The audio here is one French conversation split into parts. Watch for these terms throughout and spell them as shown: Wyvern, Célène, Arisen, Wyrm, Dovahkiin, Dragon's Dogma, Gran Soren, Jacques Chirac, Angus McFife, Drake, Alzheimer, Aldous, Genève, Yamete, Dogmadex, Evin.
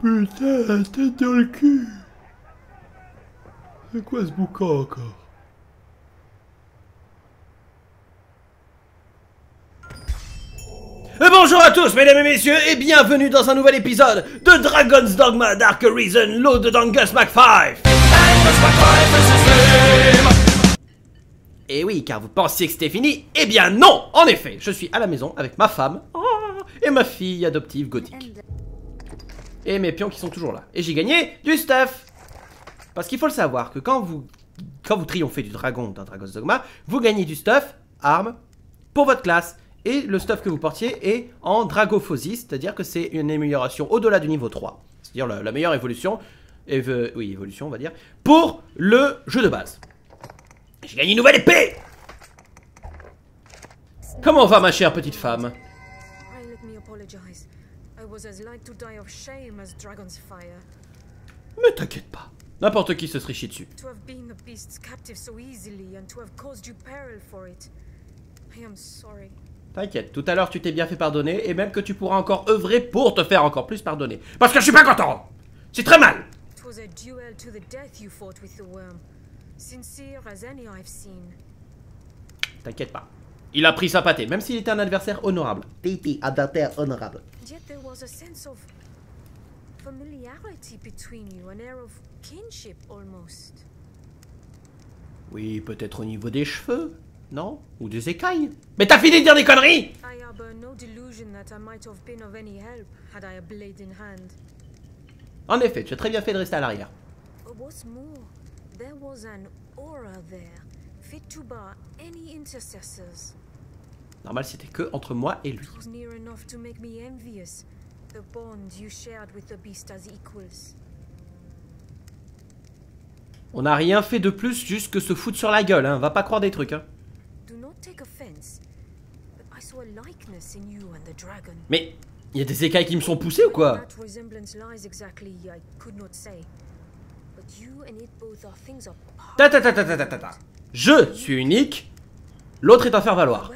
putain, la tête dans le cul. C'est quoi ce boucan encore? Bonjour à tous mesdames et messieurs et bienvenue dans un nouvel épisode de Dragon's Dogma Dark Arisen, l'ode d'Angus McFife. Et oui, car vous pensiez que c'était fini, eh bien non. En effet, je suis à la maison avec ma femme et ma fille adoptive gothique. Et mes pions qui sont toujours là. Et j'ai gagné du stuff. Parce qu'il faut le savoir que quand vous triomphez du dragon dans Dragon's Dogma, vous gagnez du stuff, armes, pour votre classe. Et le stuff que vous portiez est en dragophosie, c'est-à-dire que c'est une amélioration au-delà du niveau 3. C'est-à-dire la meilleure évolution, évolution on va dire, pour le jeu de base. J'ai gagné une nouvelle épée. Comment va ma chère petite femme? Mais t'inquiète pas, n'importe qui se serait chié dessus. T'inquiète, tout à l'heure tu t'es bien fait pardonner et même que tu pourras encore œuvrer pour te faire encore plus pardonner. Parce que je suis pas content. C'est très mal. T'inquiète pas. Il a pris sa pâtée, même s'il était un adversaire honorable. Titi, adversaire honorable. Oui, peut-être au niveau des cheveux. Non? Ou des écailles? Mais t'as fini de dire des conneries! En effet, tu as très bien fait de rester à l'arrière. Normal, c'était que entre moi et lui. On n'a rien fait de plus juste que se foutre sur la gueule, hein. Va pas croire des trucs, hein. Mais il y a des écailles qui me sont poussées ou quoi? Je suis unique, l'autre est à faire valoir.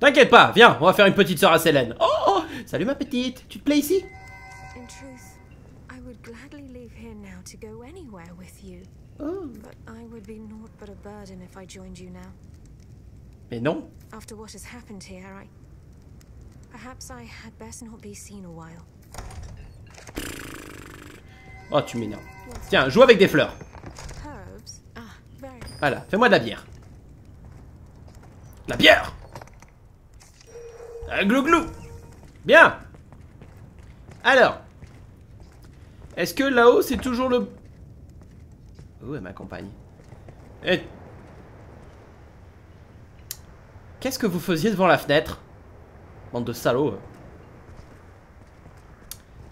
T'inquiète pas, viens, on va faire une petite sœur à Célène. Oh, salut ma petite, tu te plais ici? Oh. Mais non. Oh, tu m'énerves. Tiens, joue avec des fleurs. Voilà, fais-moi de la bière. La bière. Glou-glou. Bien. Alors, est-ce que là-haut c'est toujours le... Où est ma compagne? Et... Qu'est-ce que vous faisiez devant la fenêtre? Bande de salauds.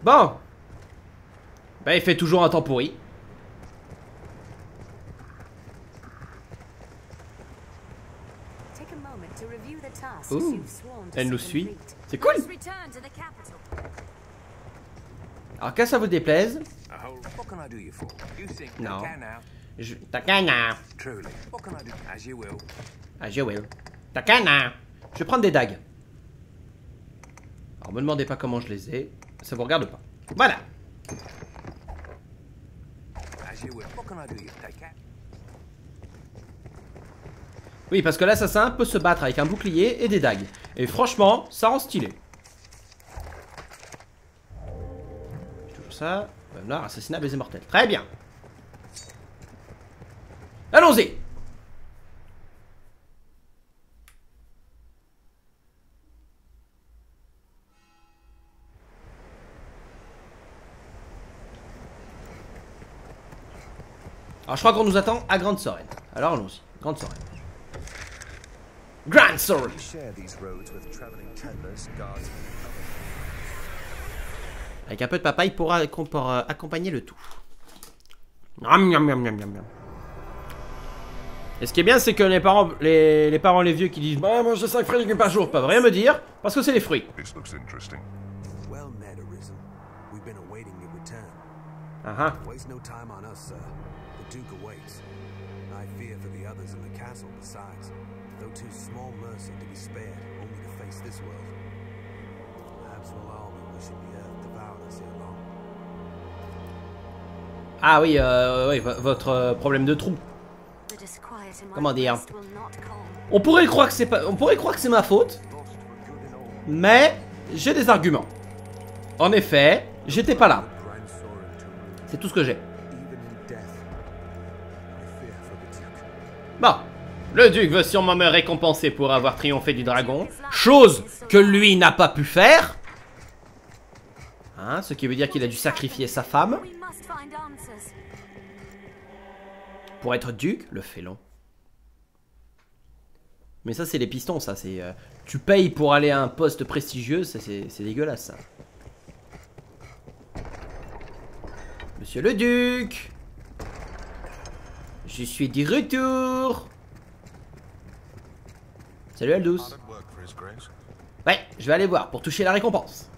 Bon. Bah il fait toujours un temps pourri. Ouh. Elle nous suit. C'est cool. Alors que ça vous déplaise. Non. Takana. Takana. Je vais prendre des dagues. Alors me demandez pas comment je les ai. Ça vous regarde pas. Voilà. Oui, parce que l'assassin peut se battre avec un bouclier et des dagues. Et franchement, ça rend stylé. Toujours ça. Noir, assassinat, baiser mortel. Très bien. Allons-y. Alors, je crois qu'on nous attend à Gran Soren. Alors, allons-y. Gran Soren. Gran Soren. Avec un peu de papaye pour accompagner le tout. Et ce qui est bien, c'est que les vieux qui disent bah, manger 5 fruits et légumes par jour peuvent rien me dire parce que c'est les fruits. Ah ah. The Duke awaits. I fear for the others in the castle besides, though 'tis small mercy to be spared only to face this world. Perhaps we'll all be wishing the earth devoured us ere long. Ah oui, oui, votre problème de trou. Comment dire? On pourrait croire que c'est pas, on pourrait croire que c'est ma faute, mais j'ai des arguments. En effet, j'étais pas là. C'est tout ce que j'ai. Bon, le duc veut sûrement me récompenser pour avoir triomphé du dragon, chose que lui n'a pas pu faire. Hein, ce qui veut dire qu'il a dû sacrifier sa femme pour être duc, le félon. Mais ça c'est les pistons, ça c'est... tu payes pour aller à un poste prestigieux, c'est dégueulasse ça. Monsieur le duc, je suis de retour. Salut Aldous. Ouais, je vais aller voir pour toucher la récompense.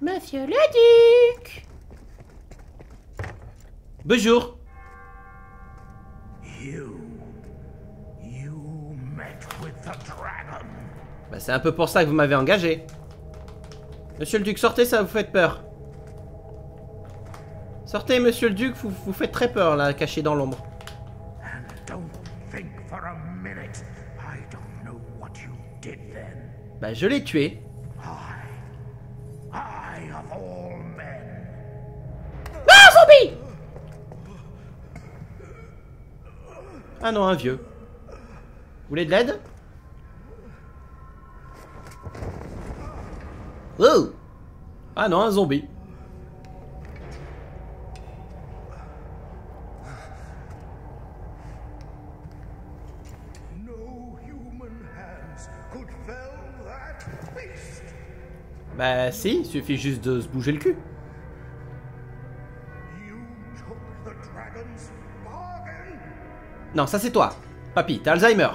Monsieur le duc. Bonjour. You met with the dragon. Bah c'est un peu pour ça que vous m'avez engagé. Monsieur le duc, sortez, ça vous fait peur. Sortez, monsieur le duc, vous faites très peur là, caché dans l'ombre. Bah je l'ai tué. Ah, zombie! Ah non, un vieux. Vous voulez de l'aide? Oh! Ah non, un zombie. Bah si, il suffit juste de se bouger le cul. Non, ça c'est toi. Papy, t'as Alzheimer.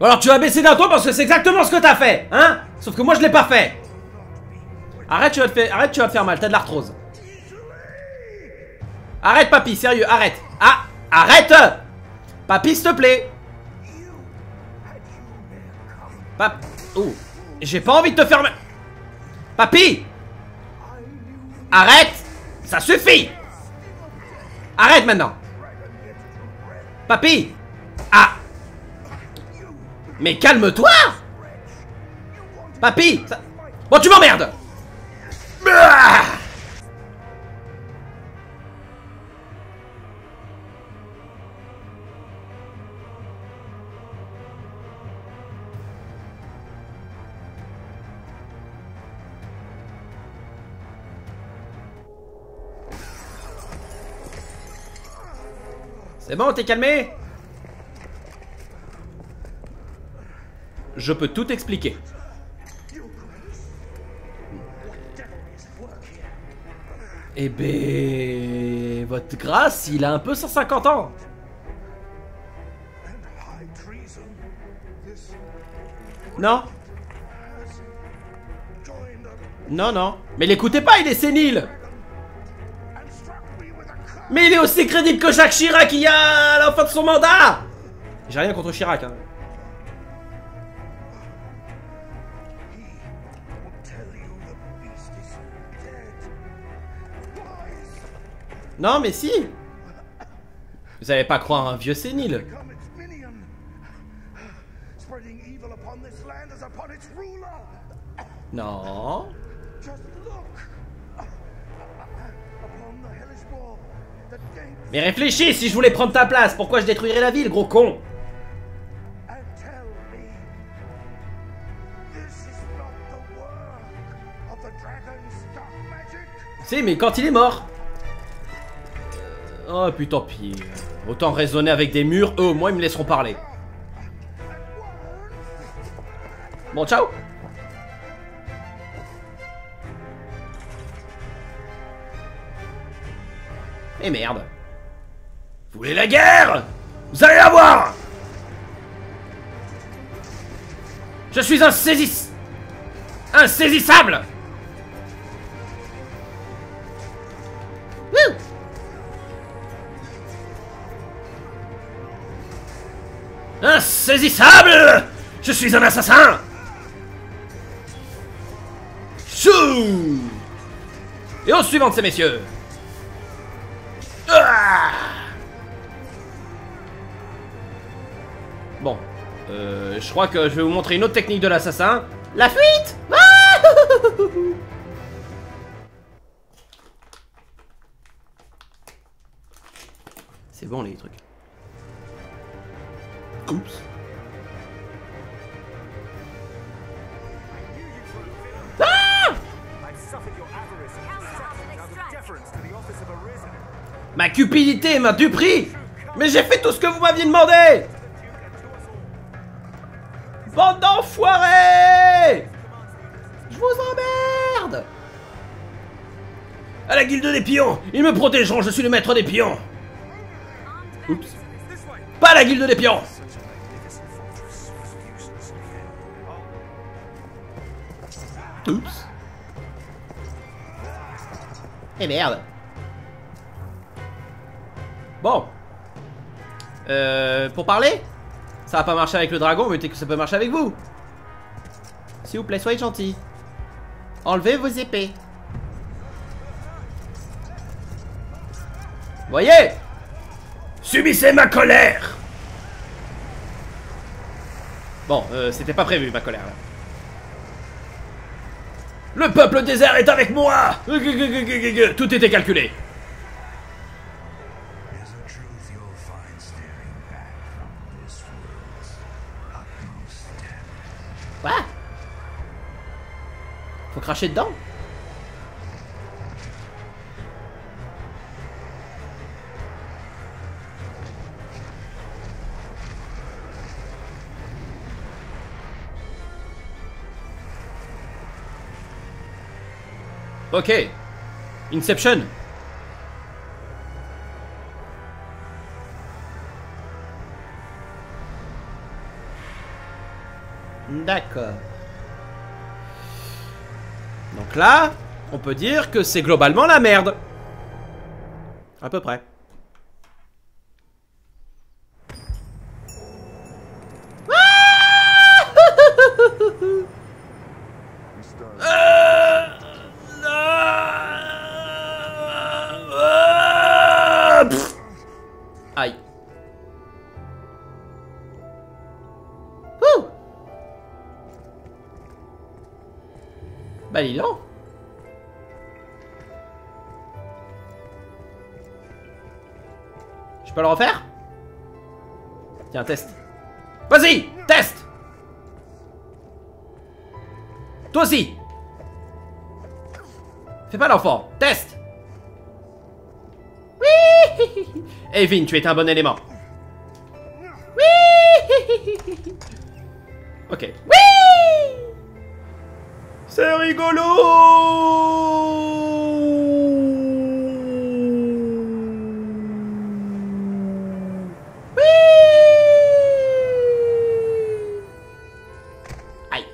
Alors tu vas baisser d'un ton parce que c'est exactement ce que t'as fait, hein? Sauf que moi je l'ai pas fait. Arrête, tu vas te faire mal, t'as de l'arthrose. Arrête papy, sérieux, arrête. Ah, arrête! Papy, s'il te plaît. Papy, oh, j'ai pas envie de te faire mal. Papy! Arrête! Ça suffit! Arrête maintenant! Papy! Ah! Mais calme-toi! Papy! Ça... Bon, tu m'emmerdes! Ah! C'est bon, t'es calmé? Je peux tout expliquer. Eh ben... votre grâce, il a un peu 150 ans. Non. Non, non. Mais l'écoutez pas, il est sénile. Mais il est aussi crédible que Jacques Chirac il y a à la fin de son mandat. J'ai rien contre Chirac, hein. Non mais si. Vous allez pas croire un vieux sénile. Non. Mais réfléchis, si je voulais prendre ta place, pourquoi je détruirais la ville, gros con? Si, mais quand il est mort. Oh, puis tant pis. Autant raisonner avec des murs, eux au moins ils me laisseront parler. Bon, ciao. Et merde. Vous voulez la guerre? Vous allez la voir. Je suis insaisissable. Wouh. Insaisissable. Je suis un assassin. Chou. Et au suivant de ces messieurs. Bon, je crois que je vais vous montrer une autre technique de l'assassin. La fuite. C'est bon les trucs. Oups. Ma cupidité m'a duperie. Mais j'ai fait tout ce que vous m'aviez demandé. Bande d'enfoirés! Je vous emmerde! À la guilde des pions! Ils me protégeront, je suis le maître des pions! Oups! Pas la guilde des pions! Oups! Eh merde! Bon! Pour parler? Ça va pas marcher avec le dragon, mais que ça peut marcher avec vous. S'il vous plaît, soyez gentils. Enlevez vos épées. Voyez. Subissez ma colère. Bon, c'était pas prévu ma colère là. Le peuple des airs est avec moi. Tout était calculé. Faut cracher dedans. Ok. Inception. D'accord. Donc là, on peut dire que c'est globalement la merde. À peu près. Aïe. Bah dis donc. Je peux le refaire? Tiens, test. Vas-y, test. Toi aussi. Fais pas l'enfant, test. Oui. Evin, tu es un bon élément. Oui. Ok. Oui. C'est rigolo. Oui. Aïe.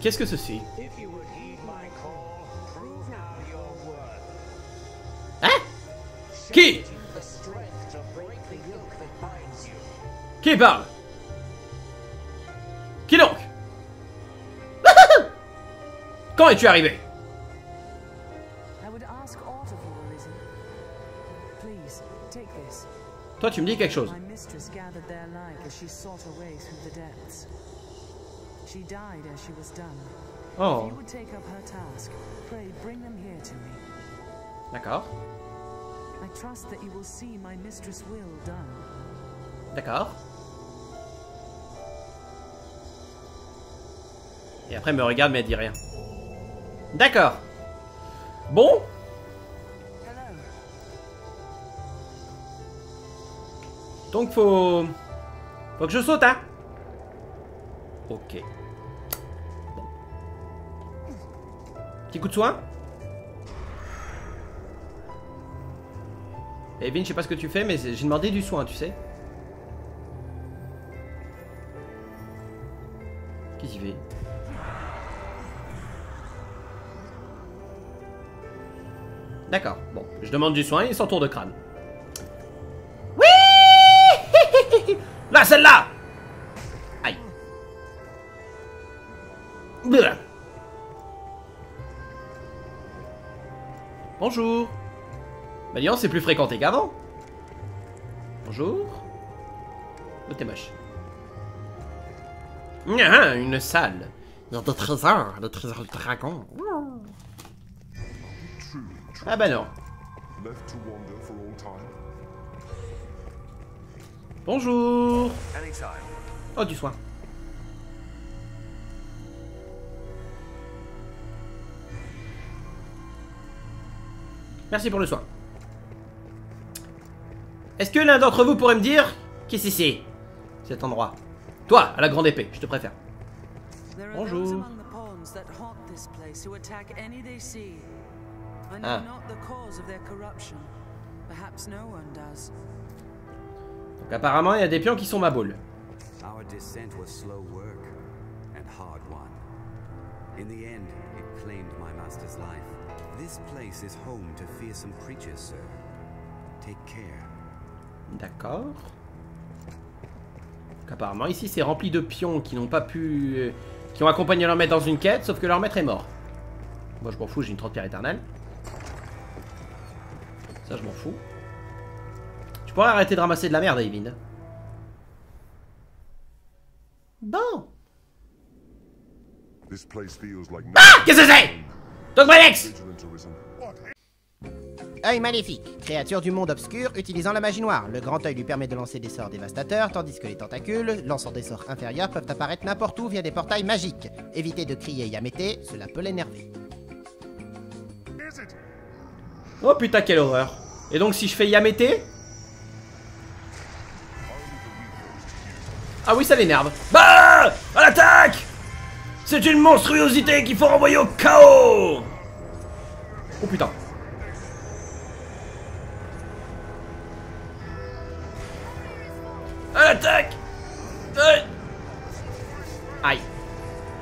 Qu'est-ce que ceci? Qui parle? Qui donc? Quand es-tu arrivé? Toi, tu me dis quelque chose. Oh. D'accord. D'accord. Et après elle me regarde mais elle dit rien. D'accord. Bon. Donc faut que je saute hein. Ok. Petit coup de soin. Et Vin, je sais pas ce que tu fais, mais j'ai demandé du soin, tu sais. Qu'est-ce qu'il fait? D'accord, bon, je demande du soin, il s'entoure de crâne. Oui. Là, celle-là. Aïe. Blah. Bonjour. Bah disons, c'est plus fréquenté qu'avant. Bonjour. Oh, t'es moche. Ah, une salle. Il y a des trésors, le trésor du dragon. Ah bah non. Bonjour. Oh, du soin. Merci pour le soin. Est-ce que l'un d'entre vous pourrait me dire qu'est-ce que c'est cet endroit? Toi, à la grande épée, je te préfère. Bonjour. Ah. Donc apparemment, il y a des pions qui sont ma boule. D'accord. Donc apparemment ici c'est rempli de pions qui n'ont pas pu... qui ont accompagné leur maître dans une quête, sauf que leur maître est mort. Moi je m'en fous, j'ai une 30 pierres éternelle. Ça je m'en fous. Tu pourrais arrêter de ramasser de la merde, David. Bon. Ah, qu'est-ce que c'est? Dogmadex. Œil maléfique, créature du monde obscur utilisant la magie noire. Le grand œil lui permet de lancer des sorts dévastateurs, tandis que les tentacules, lançant des sorts inférieurs, peuvent apparaître n'importe où via des portails magiques. Évitez de crier Yamete, cela peut l'énerver. Oh putain, quelle horreur. Et donc si je fais Yamete... Ah oui, ça l'énerve. Bah, à l'attaque. C'est une monstruosité qu'il faut renvoyer au chaos. Oh putain. Attaque! Aïe.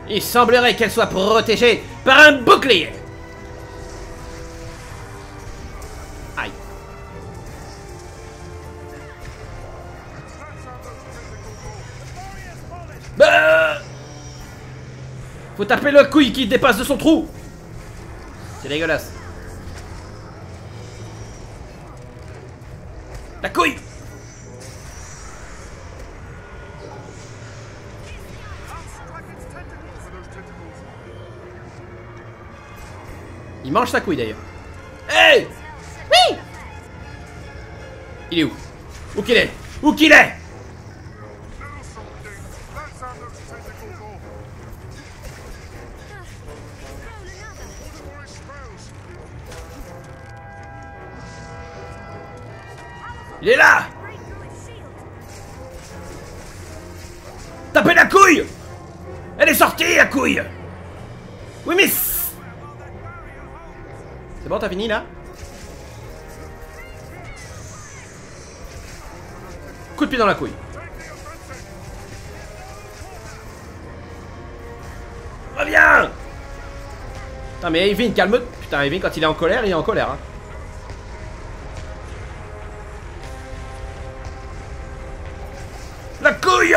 Il semblerait qu'elle soit protégée par un bouclier. Aïe. Bah, faut taper le couille qui dépasse de son trou. C'est dégueulasse. La couille. Il mange sa couille d'ailleurs. Hey! Oui! Il est où? Où qu'il est? Où qu'il est? Il est là! Tapez la couille! Elle est sortie la couille! Oui mais... C'est bon, t'as fini là? Coup de pied dans la couille. Reviens! Putain, mais Evin, calme-toi. Putain, Evin, quand il est en colère, il est en colère. Hein. La couille!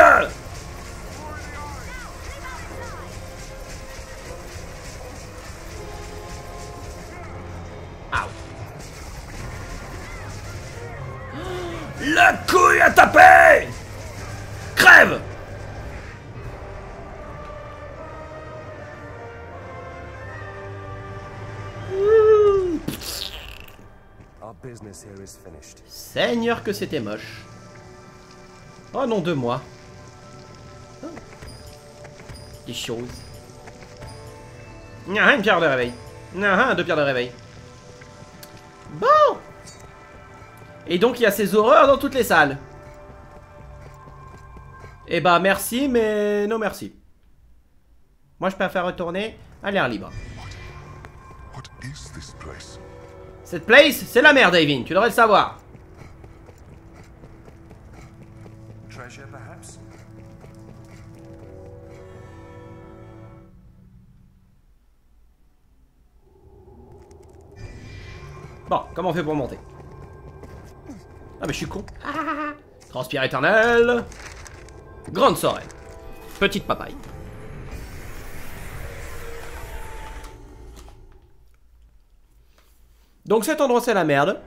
La couille à taper! Crève! Seigneur que c'était moche. Oh non de moi. Oh. Des choses. Une pierre de réveil. Deux pierres de réveil. Bon! Et donc il y a ces horreurs dans toutes les salles. Eh bah merci mais non merci. Moi je préfère retourner à l'air libre. Cette place, c'est la merde, Davin, tu devrais le savoir. Bon, comment on fait pour monter? Ah mais je suis con. Transpire éternel. Gran Soren. Petite papaye. Donc cet endroit c'est la merde.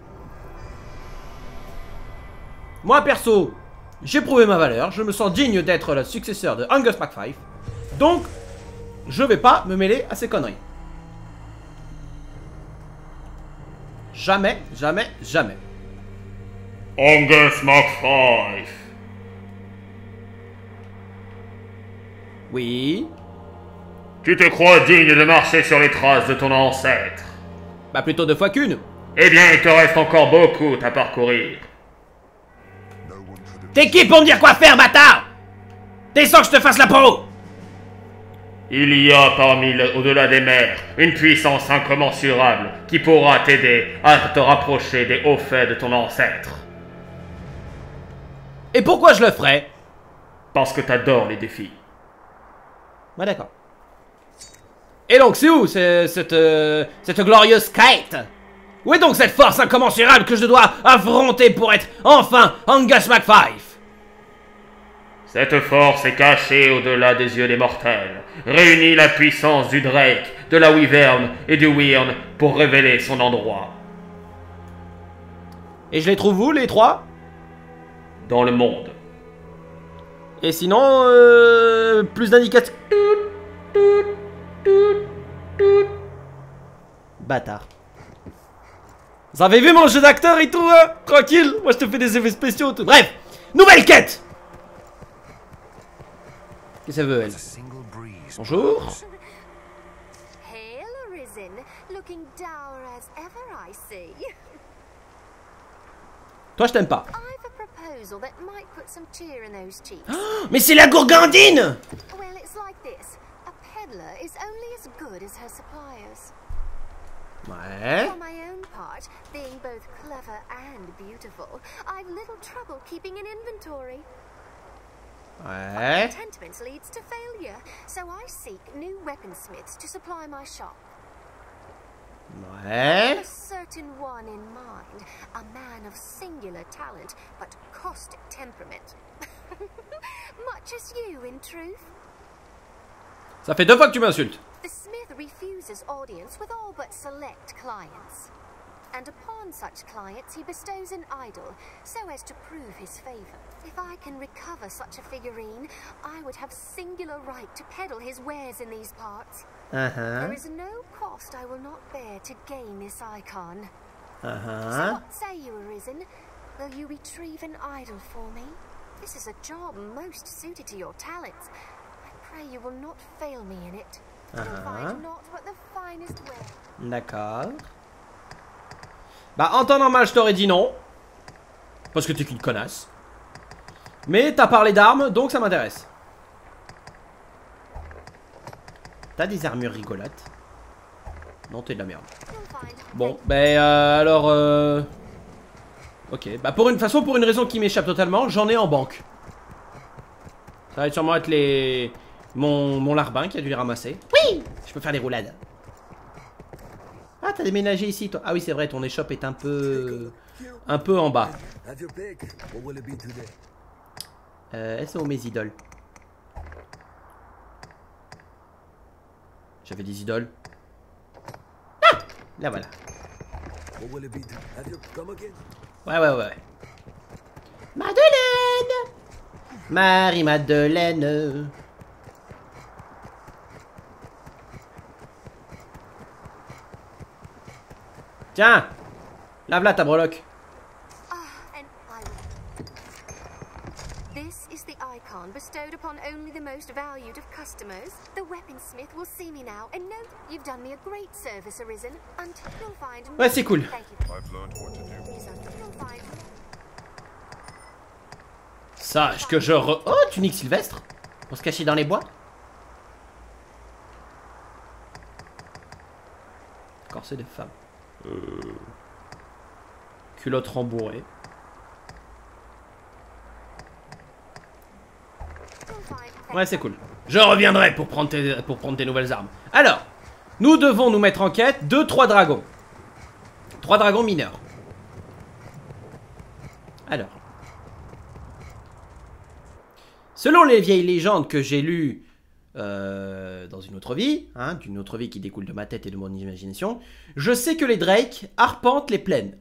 Moi perso, j'ai prouvé ma valeur. Je me sens digne d'être le successeur de Angus McFife. Donc, je vais pas me mêler à ces conneries. Jamais, jamais, jamais. Angus McFife. Oui. Tu te crois digne de marcher sur les traces de ton ancêtre? Bah plutôt deux fois qu'une. Eh bien, il te reste encore beaucoup à parcourir. T'es qui pour me dire quoi faire, bâtard? Descends que je te fasse la peau. Il y a parmi au-delà des mers une puissance incommensurable qui pourra t'aider à te rapprocher des hauts faits de ton ancêtre. Et pourquoi je le ferais? Parce que t'adores les défis. Bah d'accord. Et donc c'est où cette glorieuse quête? Où est donc cette force incommensurable que je dois affronter pour être enfin Angus McFife? Cette force est cachée au-delà des yeux des mortels. Réunis la puissance du Drake, de la Wyvern et du Wyrm pour révéler son endroit. Et je les trouve où, les trois? Dans le monde. Et sinon, plus d'indications. Bâtard. Vous avez vu mon jeu d'acteur et tout, hein? Tranquille, moi je te fais des effets spéciaux. Tout. Bref, nouvelle quête! Qu'est-ce qu'elle veut, elle? Bonjour. Toi, je t'aime pas. Oh, mais c'est la gourgandine! Ouais. Ouais. Ouais. Ça fait deux fois que tu m'insultes. And upon such clients he bestows an idol, so as to prove his favor. If I can recover such a figurine, I would have singular right to peddle his wares in these parts. There is no cost I will not bear to gain this icon. So what say you, Arisen? Will you retrieve an idol for me? This is a job most suited to your talents. I pray you will not fail me in it. You'll find not but the finest ware. D'accord. Bah, en temps normal, je t'aurais dit non. Parce que t'es qu'une connasse. Mais t'as parlé d'armes, donc ça m'intéresse. T'as des armures rigolotes? Non, t'es de la merde. Bon, bah alors... Ok, bah pour une raison qui m'échappe totalement, j'en ai en banque. Ça va sûrement être les... Mon larbin qui a dû les ramasser. Oui! Je peux faire des roulades. Ah, t'as déménagé ici, toi. Ah oui, c'est vrai, ton échoppe est un peu en bas. Elles sont où mes idoles? J'avais des idoles. Ah! Là, voilà. Ouais. Madeleine! Marie-Madeleine. Tiens, lave-la ta breloque. Ouais, c'est cool. Sache que je re... Oh, tunique sylvestre. Pour se cacher dans les bois. c'est des femmes. Culotte rembourrée. Ouais, c'est cool. Je reviendrai pour prendre tes nouvelles armes. Alors, nous devons nous mettre en quête de 3 dragons. 3 dragons mineurs. Alors. Selon les vieilles légendes que j'ai lues dans une autre vie, hein, d'une autre vie qui découle de ma tête et de mon imagination, je sais que les Drake arpentent les plaines.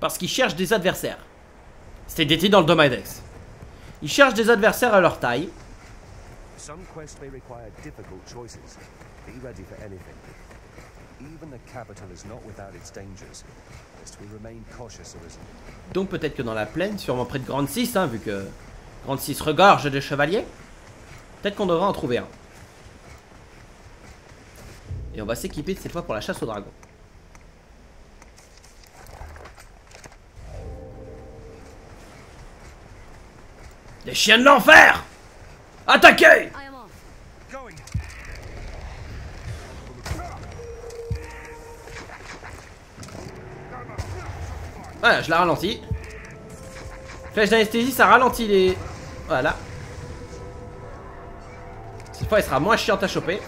Parce qu'ils cherchent des adversaires. C'était décrit dans le Dogmadex. Ils cherchent des adversaires à leur taille. Donc peut-être que dans la plaine, sûrement près de Grand 6, hein, vu que Grand 6 regorge de chevaliers, peut-être qu'on devra en trouver un. Et on va s'équiper cette fois pour la chasse aux dragons. Les chiens de l'enfer! Attaquez! Voilà, je la ralentis. Flèche d'anesthésie, ça ralentit les... Voilà. Cette fois, elle sera moins chiante à choper.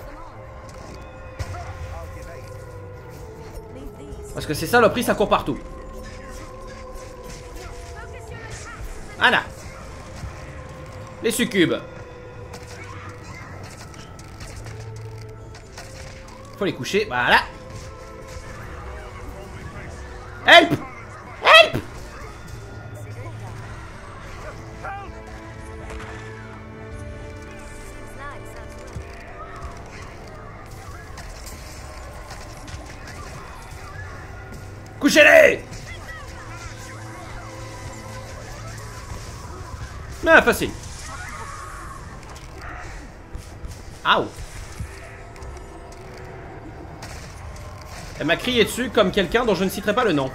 Parce que ces saloperies, ça court partout. Voilà. Les succubes. Faut les coucher, voilà. Help! Help! Couchez-les! Ah, facile. Aouh. Elle m'a crié dessus comme quelqu'un dont je ne citerai pas le nom.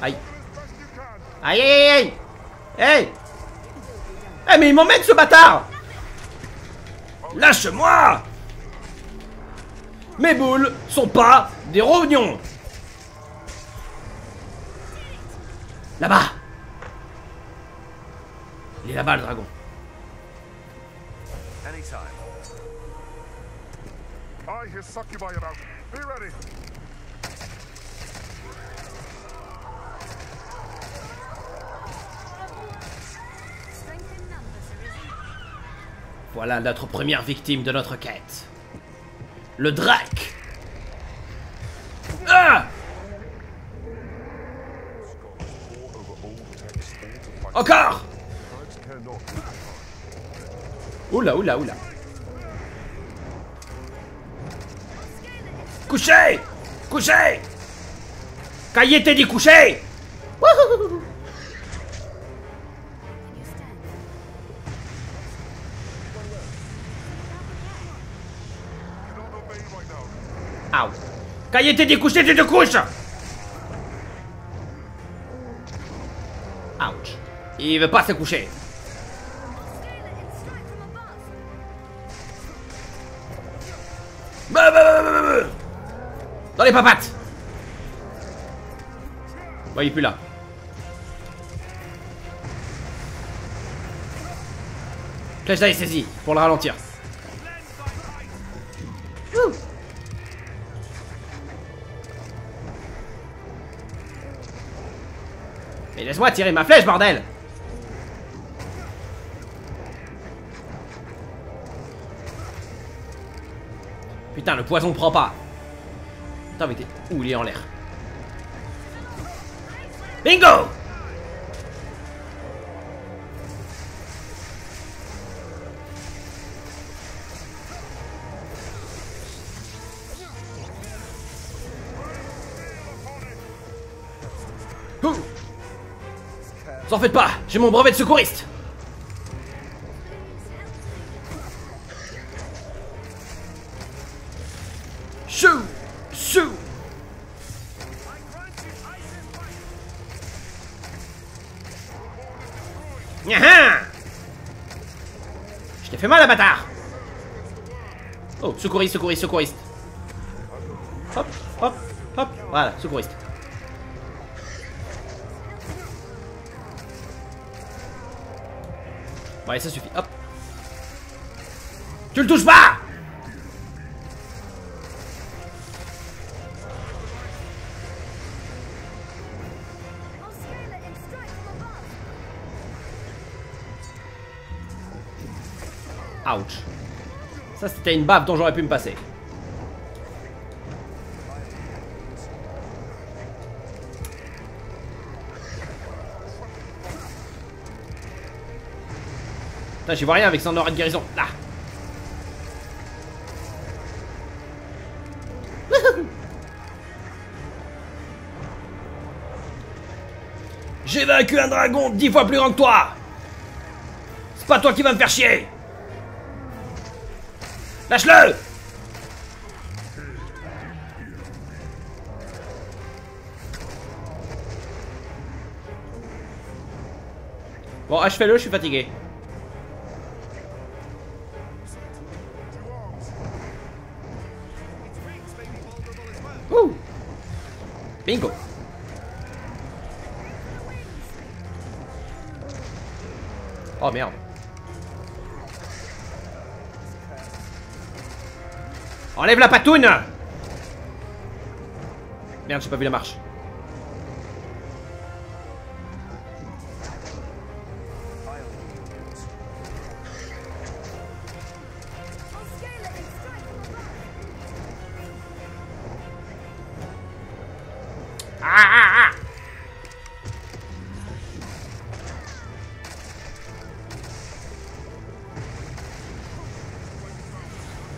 Aïe. Aïe aïe aïe aïe. Hey. Eh mais il m'emmène ce bâtard. Lâche-moi. Mes boules sont pas des rognons. Là-bas. Il est là-bas le dragon. Voilà notre première victime de notre quête. Le Drake. Ah! Encore! Oula, oula, oula. Couché! Couché! Caillé t'es dit couché! Aouh. Caillé t'es dit couché, tu te couches! Ouch. Il veut pas se coucher. Dans les papates. Bon, il est plus là. Flèche d'ail saisie pour le ralentir. Ouh. Mais laisse-moi tirer ma flèche, bordel. Putain, le poison prend pas. Putain, mais t'es... Ouh, il est en l'air. Bingo! Ouh. Vous en faites pas, j'ai mon brevet de secouriste. Je t'ai fait mal à bâtard. Oh, secouriste, secouriste, secouriste. Hop, hop, hop. Voilà, secouriste. Ouais, ça suffit. Hop. Tu le touches pas! Ouch. Ça c'était une baffe dont j'aurais pu me passer. Putain, j'y vois rien avec son aura de guérison. Là. J'ai vaincu un dragon 10 fois plus grand que toi. C'est pas toi qui vas me faire chier. Lâche-le! Bon, achevez-le, je suis fatigué. Ouh! Bingo! Oh merde! Enlève la patoune! Merde, j'ai pas vu la marche.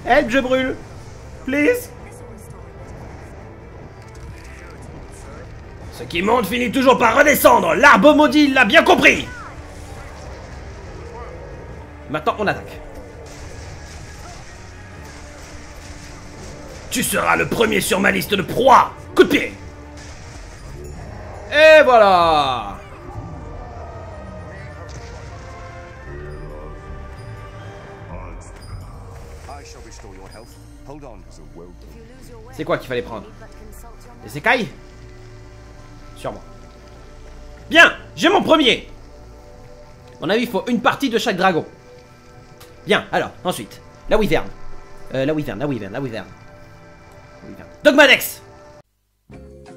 Help, je brûle! Please. Ce qui monte finit toujours par redescendre. L'arbre maudit l'a bien compris. Maintenant on attaque. Tu seras le premier sur ma liste de proie. Coup de pied. Et voilà. C'est quoi qu'il fallait prendre? Les écailles? Sûrement. Bien! J'ai mon premier! À mon avis, il faut une partie de chaque dragon. Bien, alors, ensuite. La Wyvern. Dogmadex!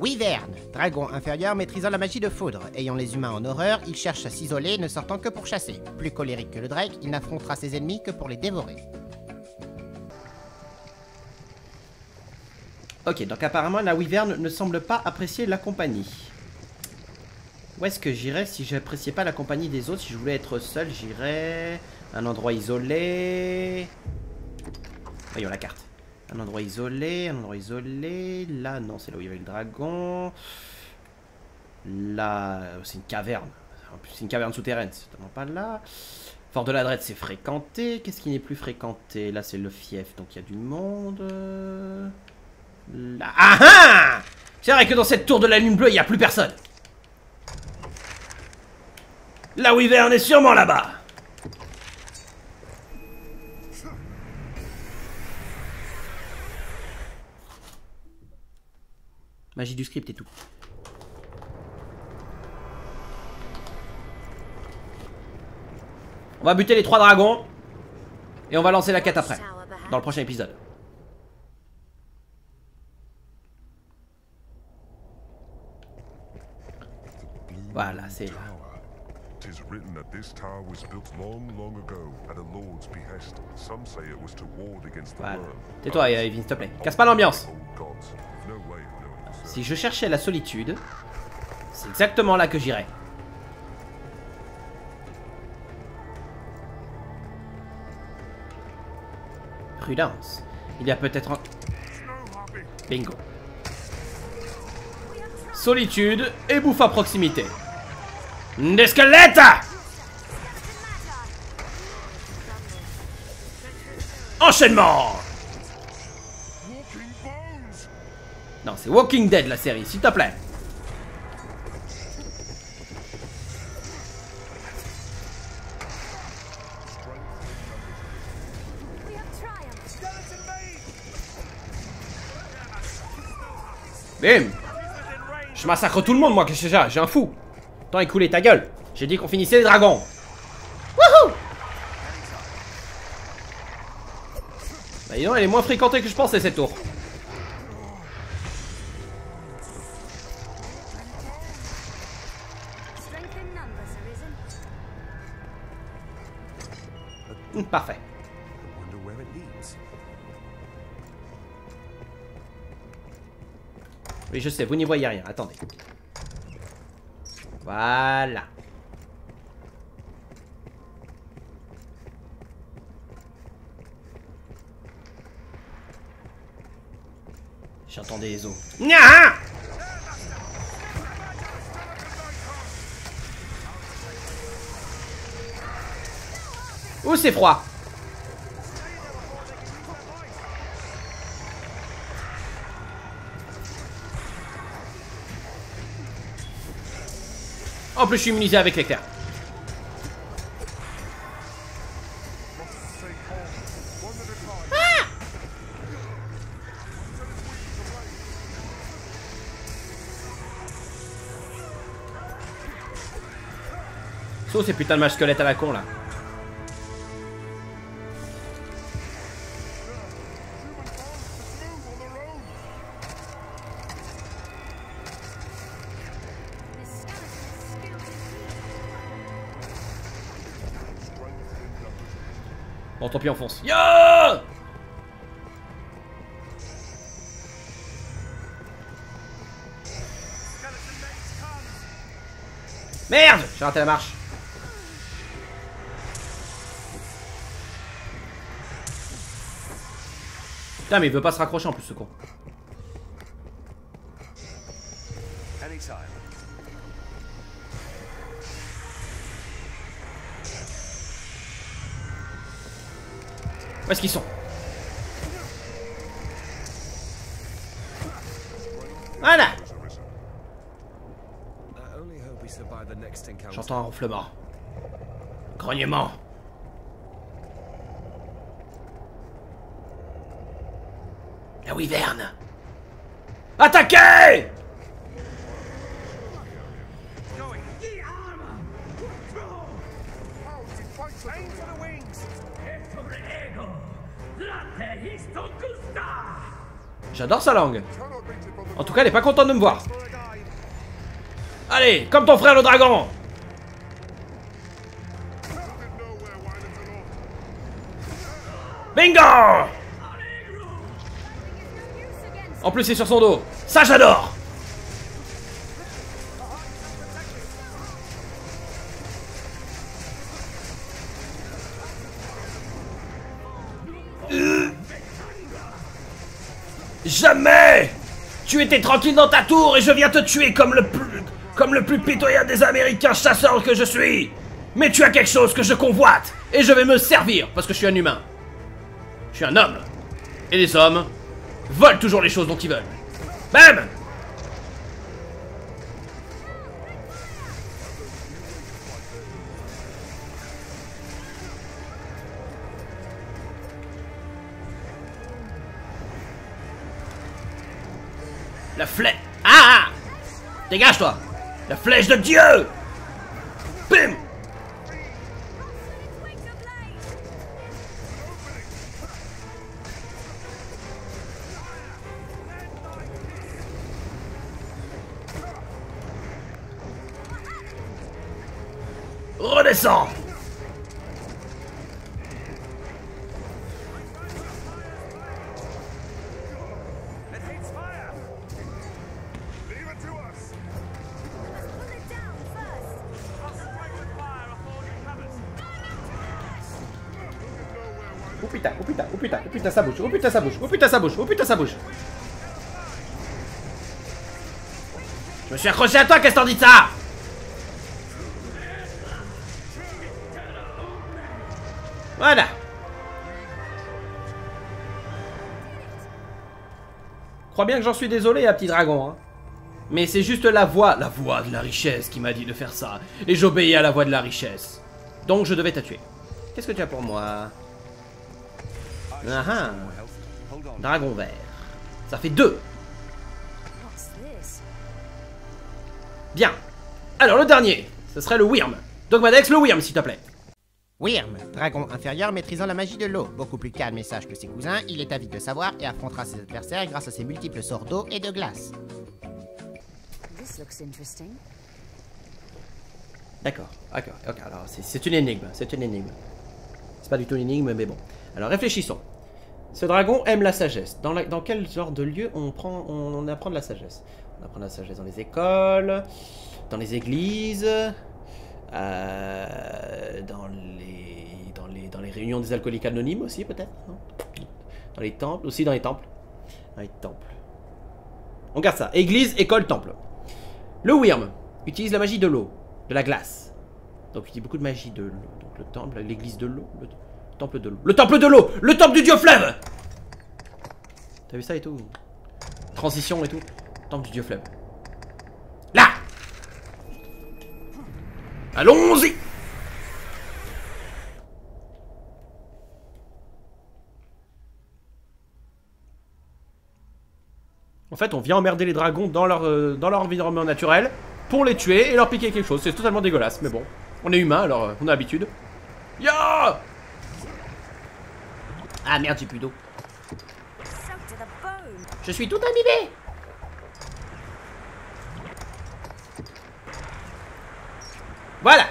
Wyvern, dragon inférieur maîtrisant la magie de foudre. Ayant les humains en horreur, il cherche à s'isoler, ne sortant que pour chasser. Plus colérique que le Drake, il n'affrontera ses ennemis que pour les dévorer. Ok, donc apparemment la Wyvern ne semble pas apprécier la compagnie. Où est-ce que j'irais si j'appréciais pas la compagnie des autres? Si je voulais être seul, j'irais... un endroit isolé... Voyons la carte. Un endroit isolé, Là, non, c'est là où il y avait le dragon. Là, c'est une caverne. En plus, c'est une caverne souterraine, c'est certainement pas là. Fort de la Drette, c'est fréquenté. Qu'est-ce qui n'est plus fréquenté? Là, c'est le fief, donc il y a du monde... Ah ah! C'est vrai que dans cette tour de la lune bleue, il n'y a plus personne. La Wyvern est sûrement là-bas. Magie du script et tout. On va buter les 3 dragons. Et on va lancer la quête après. Dans le prochain épisode. Voilà, c'est là. Voilà. Tais-toi, Evin, s'il te plaît. Casse pas l'ambiance. Si je cherchais la solitude, c'est exactement là que j'irais. Prudence. Il y a peut-être un... Bingo. Solitude et bouffe à proximité. Des squelettes! Enchaînement! Non, c'est Walking Dead la série, s'il te plaît. Bim! Je massacre tout le monde, moi, qu'est-ce que j'ai un fou. Temps est coulé, ta gueule. J'ai dit qu'on finissait les dragons. Wouhou! Bah dis donc, elle est moins fréquentée que je pensais cette tour. Parfait. Oui, je sais, vous n'y voyez rien. Attendez. Voilà. J'entendais les os. Nya! Ouh, c'est froid. En plus, je suis immunisé avec l'éclair. Ah! Sauf ces putains de mâches squelettes à la con là. Bon, tant pis, on fonce. Yo! Merde! J'ai raté la marche. Putain, mais il veut pas se raccrocher en plus, ce con. Où est-ce qu'ils sont? Voilà. J'entends un ronflement. Grognement. La Wyvern. Attaquez! J'adore sa langue. En tout cas, elle est pas contente de me voir. Allez, comme ton frère le dragon. Bingo. En plus, c'est sur son dos. Ça, j'adore. Jamais! Tu étais tranquille dans ta tour et je viens te tuer comme le plus pitoyable des Américains chasseurs que je suis! Mais tu as quelque chose que je convoite et je vais me servir parce que je suis un humain. Je suis un homme. Et les hommes volent toujours les choses dont ils veulent. Bam! La flèche... Ah, ah! Dégage-toi! La flèche de Dieu! Bim! Redescends! Oh putain sa bouche, oh putain sa bouche, oh putain sa bouche, oh putain sa bouche. Je me suis accroché à toi, qu'est-ce que t'en dis de ça? Voilà. Je crois bien que j'en suis désolé, à petit dragon, hein. Mais c'est juste la voix de la richesse qui m'a dit de faire ça. Et j'obéis à la voix de la richesse. Donc je devais te tuer. Qu'est-ce que tu as pour moi? Ah, dragon vert. Ça fait 2. Bien. Alors le dernier, ce serait le Wyrm. Dogmadex, le Wyrm s'il te plaît. Wyrm, dragon inférieur maîtrisant la magie de l'eau. Beaucoup plus calme et sage que ses cousins, il est avide de savoir et affrontera ses adversaires grâce à ses multiples sorts d'eau et de glace. D'accord, d'accord, ok, alors c'est une énigme, c'est une énigme. C'est pas du tout une énigme, mais bon. Alors réfléchissons. Ce dragon aime la sagesse. Dans quel genre de lieu on apprend de la sagesse? On apprend de la sagesse dans les écoles, dans les églises, dans les réunions des alcooliques anonymes aussi peut-être, dans les temples, aussi dans les temples. Dans les temples. On garde ça. Église, école, temple. Le Wyrm utilise la magie de l'eau, de la glace. Donc il y a beaucoup de magie de l'eau. Donc le temple, l'église de l'eau, le temple de l'eau. Le temple de l'eau, le temple du dieu fleuve. T'as vu ça et tout? Transition et tout. Temple du dieu fleuve. Là! Allons-y! En fait, on vient emmerder les dragons dans leur environnement naturel pour les tuer et leur piquer quelque chose. C'est totalement dégueulasse, mais bon. On est humain, alors on a l'habitude. Ya! Ah merde, j'ai plus d'eau. Je suis tout imbibé! Voilà!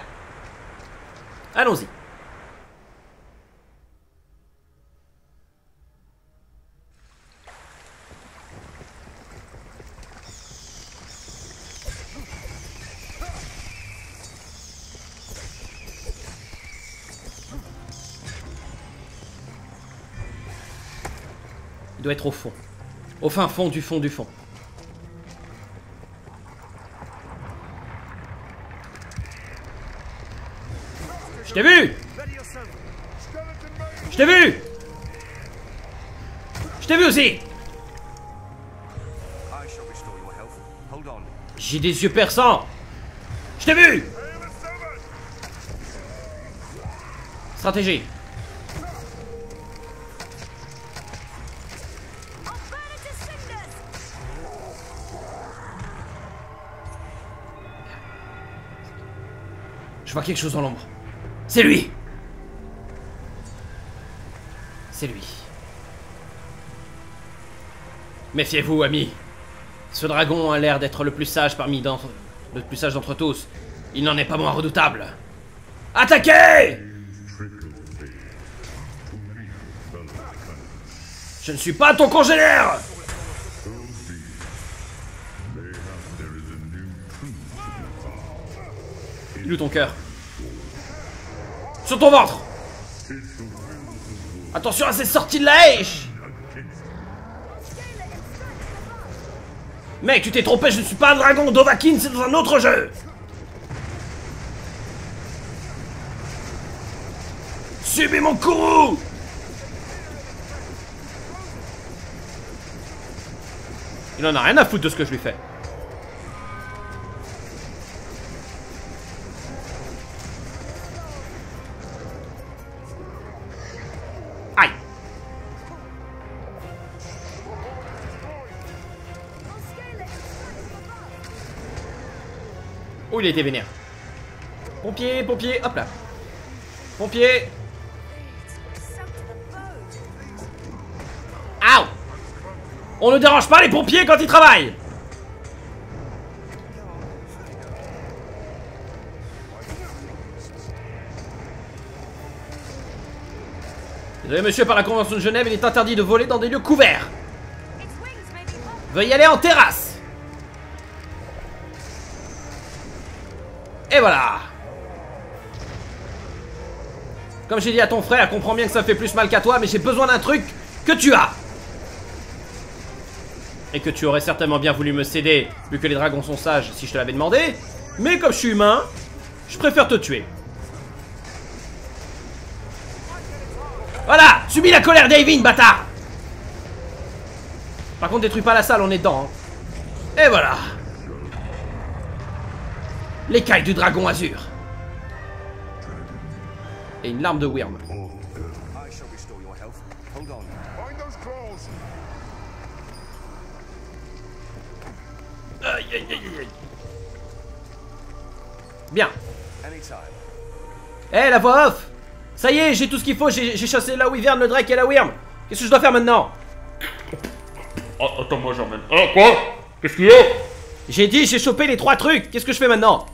Allons-y. Il doit être au fond. Au fin fond du fond du fond. Je t'ai vu! Je t'ai vu! Je t'ai vu aussi! J'ai des yeux perçants! Je t'ai vu! Stratégie. Je vois quelque chose dans l'ombre. C'est lui! C'est lui. Méfiez-vous, amis. Ce dragon a l'air d'être le plus sage d'entre tous. Il n'en est pas moins redoutable. Attaquez! Je ne suis pas ton congénère! Il est où ton cœur? Sur ton ventre! Attention à ces sortilèges! Mec, tu t'es trompé, je ne suis pas un dragon! Dovahkiin, c'est dans un autre jeu! Subis mon courroux! Il en a rien à foutre de ce que je lui fais. Oh, il était vénère. Pompier, pompier, hop là. Pompier. Ow. On ne dérange pas les pompiers quand ils travaillent. Désolé monsieur, par la Convention de Genève, il est interdit de voler dans des lieux couverts. Veuillez aller en terrasse. Et voilà! Comme j'ai dit à ton frère, comprends bien que ça fait plus mal qu'à toi, mais j'ai besoin d'un truc que tu as! Et que tu aurais certainement bien voulu me céder, vu que les dragons sont sages si je te l'avais demandé, mais comme je suis humain, je préfère te tuer. Voilà! Subis la colère d'Avin, bâtard! Par contre, détruis pas la salle, on est dedans. Hein. Et voilà! L'écaille du dragon azur. Et une larme de Wyrm. Aïe aïe aïe aïe. Bien. Eh, la voix off. Ça y est, j'ai tout ce qu'il faut, j'ai chassé la Wyvern, le Drake et la Wyrm. Qu'est-ce que je dois faire maintenant? Oh, attends, moi j'emmène. Oh, quoi? Qu'est-ce qu'il y a? J'ai dit, j'ai chopé les trois trucs. Qu'est-ce que je fais maintenant?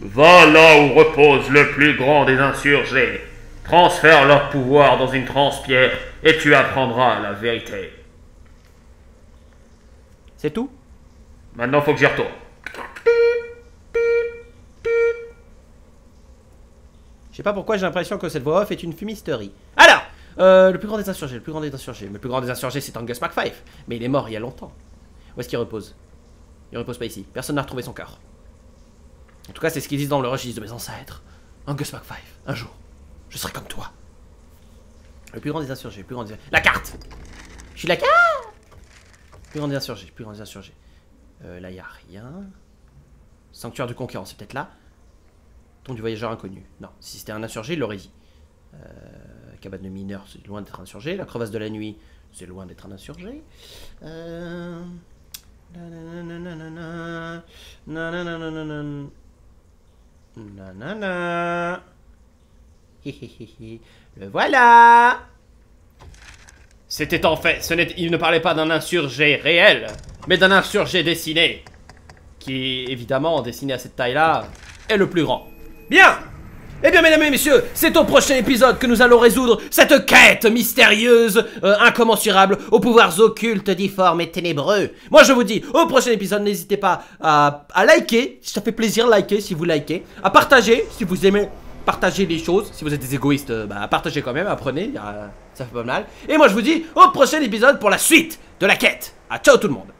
Va là où repose le plus grand des insurgés. Transfère leur pouvoir dans une transpierre et tu apprendras la vérité. C'est tout? Maintenant, faut que j'y retourne. Je sais pas pourquoi j'ai l'impression que cette voix off est une fumisterie. Alors, le plus grand des insurgés, le plus grand des insurgés. Le plus grand des insurgés, c'est Angus McFife. Mais il est mort il y a longtemps. Où est-ce qu'il repose? Il repose pas ici. Personne n'a retrouvé son corps. En tout cas, c'est ce qu'ils disent dans le registre de mes ancêtres. Angus McFife, un jour, je serai comme toi. Le plus grand des insurgés, le plus grand des... La carte! Je suis la carte! Le plus grand des insurgés, le plus grand des insurgés. Là, il n'y a rien. Sanctuaire du conquérant, c'est peut-être là. Tombe du voyageur inconnu. Non, si c'était un insurgé, il l'aurait dit. Cabane de mineur, c'est loin d'être un insurgé. La crevasse de la nuit, c'est loin d'être un insurgé. Nanana. Le voilà. C'était en fait, il ne parlait pas d'un insurgé réel, mais d'un insurgé dessiné. Qui, évidemment, dessiné à cette taille-là, est le plus grand. Bien. Eh bien, mesdames et messieurs, c'est au prochain épisode que nous allons résoudre cette quête mystérieuse, incommensurable, aux pouvoirs occultes, difformes et ténébreux. Moi, je vous dis, au prochain épisode, n'hésitez pas à liker, si ça fait plaisir, liker si vous likez, à partager, si vous aimez partager les choses, si vous êtes des égoïstes, bah, partagez quand même, apprenez, ça fait pas mal. Et moi, je vous dis, au prochain épisode pour la suite de la quête. À ciao tout le monde.